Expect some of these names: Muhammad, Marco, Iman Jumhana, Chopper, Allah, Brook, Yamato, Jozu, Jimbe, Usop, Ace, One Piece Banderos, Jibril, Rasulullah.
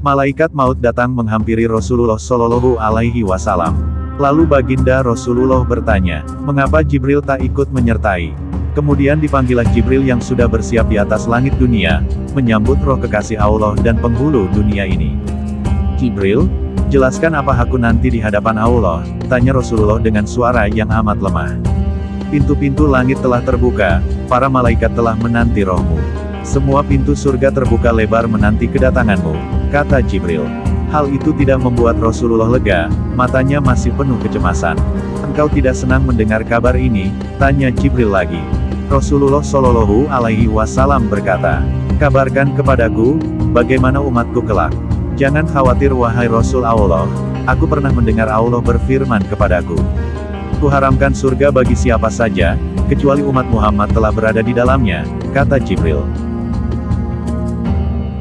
malaikat maut datang menghampiri Rasulullah Shallallahu Alaihi Wasallam. Lalu baginda Rasulullah bertanya, mengapa Jibril tak ikut menyertai? Kemudian dipanggillah Jibril yang sudah bersiap di atas langit dunia, menyambut roh kekasih Allah dan penghulu dunia ini. Jibril, jelaskan apa aku nanti di hadapan Allah, tanya Rasulullah dengan suara yang amat lemah. Pintu-pintu langit telah terbuka, para malaikat telah menanti rohmu. Semua pintu surga terbuka lebar menanti kedatanganmu, kata Jibril. Hal itu tidak membuat Rasulullah lega, matanya masih penuh kecemasan. Engkau tidak senang mendengar kabar ini? Tanya Jibril lagi. Rasulullah Shallallahu Alaihi Wasallam berkata, kabarkan kepadaku, bagaimana umatku kelak? Jangan khawatir wahai Rasul Allah, aku pernah mendengar Allah berfirman kepadaku. Kuharamkan surga bagi siapa saja, kecuali umat Muhammad telah berada di dalamnya, kata Jibril.